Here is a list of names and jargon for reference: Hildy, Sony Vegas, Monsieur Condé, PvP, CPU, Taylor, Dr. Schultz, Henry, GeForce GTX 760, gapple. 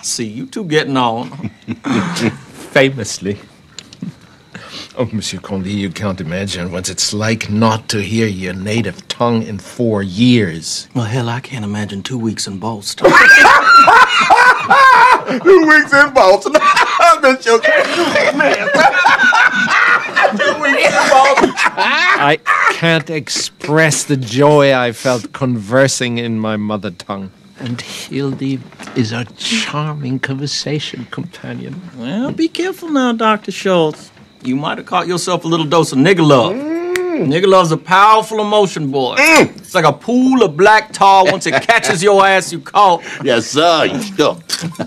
I see you two getting on. Famously. Oh, Monsieur Condé, you can't imagine what it's like not to hear your native tongue in 4 years. Well, hell, I can't imagine 2 weeks in Boston. 2 weeks in Boston? I've been joking. 2 weeks, man. 2 weeks in Boston. I can't express the joy I felt conversing in my mother tongue. And Hildy is a charming conversation companion. Well, be careful now, Dr. Schultz. You might have caught yourself a little dose of nigger love. Nigger love's a powerful emotion, boy. It's like a pool of black tar. Once it catches your ass, you caught. Yes, sir. You